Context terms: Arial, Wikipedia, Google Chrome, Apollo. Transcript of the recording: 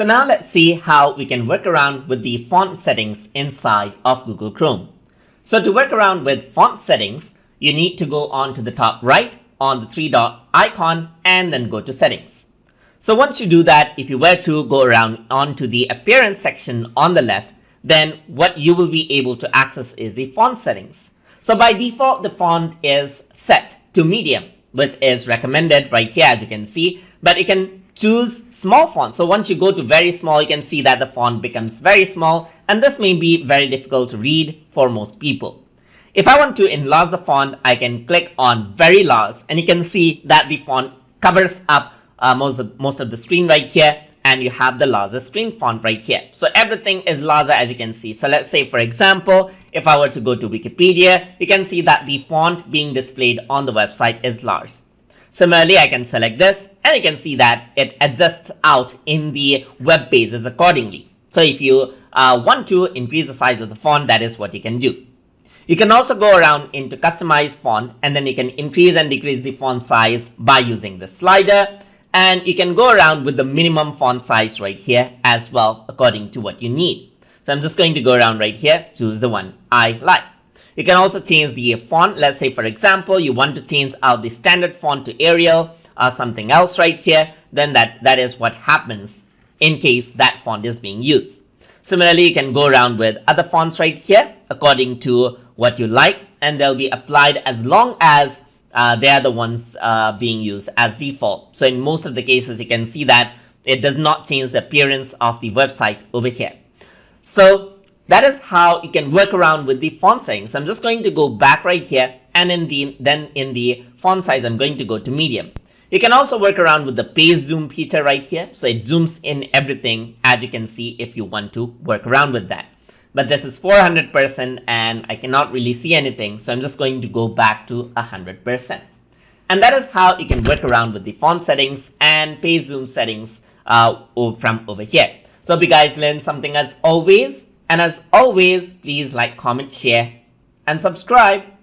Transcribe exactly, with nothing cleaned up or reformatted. So now let's see how we can work around with the font settings inside of Google Chrome. So to work around with font settings, you need to go on to the top right on the three dot icon and then go to settings. So once you do that, if you were to go around onto the appearance section on the left, then what you will be able to access is the font settings. So by default, the font is set to medium, which is recommended right here, as you can see, but it can choose small font. So once you go to very small, you can see that the font becomes very small, and this may be very difficult to read for most people. If I want to enlarge the font, I can click on very large, and you can see that the font covers up uh, most, of, most of the screen right here, and you have the larger screen font right here. So everything is larger, as you can see. So let's say, for example, if I were to go to Wikipedia, you can see that the font being displayed on the website is large. Similarly, I can select this, and you can see that it adjusts out in the web pages accordingly. So if you uh, want to increase the size of the font, that is what you can do. You can also go around into customize font, and then you can increase and decrease the font size by using the slider. And you can go around with the minimum font size right here as well, according to what you need. So I'm just going to go around right here, choose the one I like. You can also change the font. Let's say, for example, you want to change out the standard font to Arial or something else right here. Then that, that is what happens in case that font is being used. Similarly, you can go around with other fonts right here according to what you like, and they'll be applied as long as uh, they are the ones uh, being used as default. So in most of the cases, you can see that it does not change the appearance of the website over here. So that is how you can work around with the font settings. So I'm just going to go back right here, and in the, then in the font size, I'm going to go to medium. You can also work around with the page zoom feature right here. So it zooms in everything, as you can see, if you want to work around with that. But this is four hundred percent and I cannot really see anything. So I'm just going to go back to one hundred percent. And that is how you can work around with the font settings and page zoom settings uh, from over here. So hope you guys learned something as always. And as always, please like, comment, share, and subscribe.